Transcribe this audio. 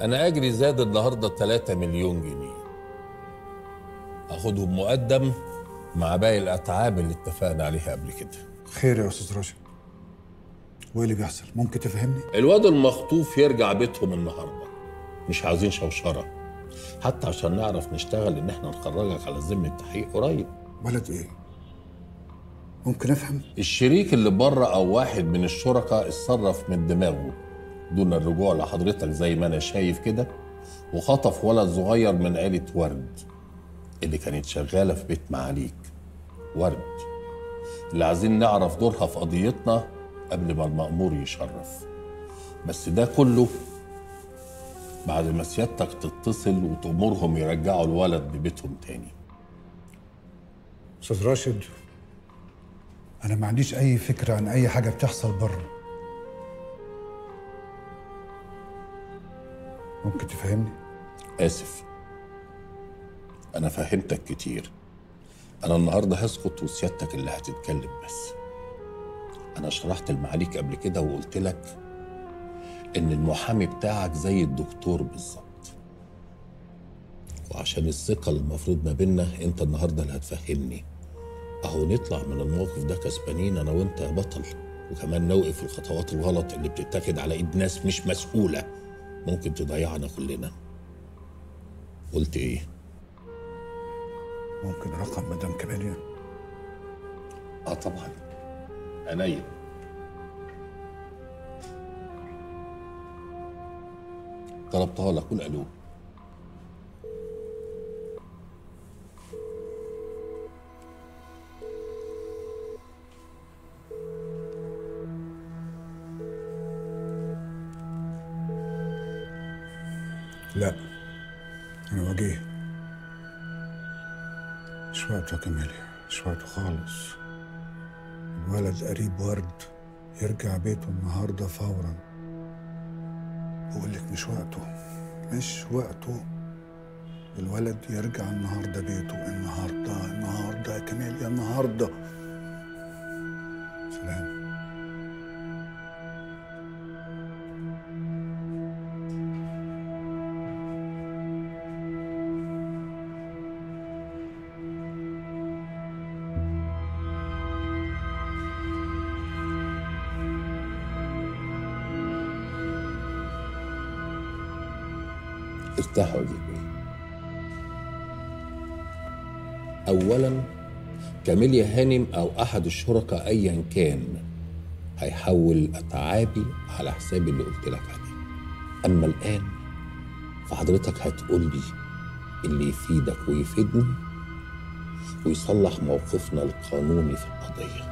انا اجري زاد النهارده 3 مليون جنيه اخدهم مقدم مع باقي الاتعاب اللي اتفقنا عليها قبل كده. خير يا استاذ راشد، وايه اللي بيحصل؟ ممكن تفهمني؟ الواد المخطوف يرجع بيتهم النهارده، مش عايزين شوشره، حتى عشان نعرف نشتغل ان احنا نخرجك على ذمه تحقيق قريب. ولد ايه؟ ممكن افهم؟ الشريك اللي بره او واحد من الشركاء اتصرف من دماغه دون الرجوع لحضرتك زي ما انا شايف كده، وخطف ولد صغير من عيله ورد اللي كانت شغاله في بيت معاليك. ورد اللي عايزين نعرف دورها في قضيتنا قبل ما المأمور يشرف. بس ده كله بعد ما سيادتك تتصل وتأمرهم يرجعوا الولد لبيتهم تاني. استاذ راشد، انا ما عنديش اي فكره عن اي حاجه بتحصل بره، ممكن تفهمني؟ اسف، انا فهمتك كتير. انا النهارده هسكت وسيادتك اللي هتتكلم. بس انا شرحت لمعاليك قبل كده وقلت لك ان المحامي بتاعك زي الدكتور بالظبط، وعشان الثقه اللي المفروض ما بينا انت النهارده اللي هتفهمني. اهو نطلع من الموقف ده كسبانين انا وانت يا بطل، وكمان نوقف الخطوات الغلط اللي بتتاخد على ايد ناس مش مسؤوله ممكن تضيعنا كلنا. قلت ايه؟ ممكن رقم مدام كمال؟ اه طبعا، عينيا. طلبتها لك، قول الو. لا، أنا وجيه. مش وقته يا كمال، مش وقته خالص. الولد قريب ورد يرجع بيته النهارده فورا. بقول لك مش وقته، مش وقته. الولد يرجع النهارده بيته، النهارده، النهارده يا كمال، يا النهارده. سلام. ارتاح يا جميل. اولا كاميليا هانم او احد الشركاء ايا كان هيحول اتعابي على حساب اللي قلت لك عليه. اما الان فحضرتك هتقول لي اللي يفيدك ويفيدني ويصلح موقفنا القانوني في القضيه.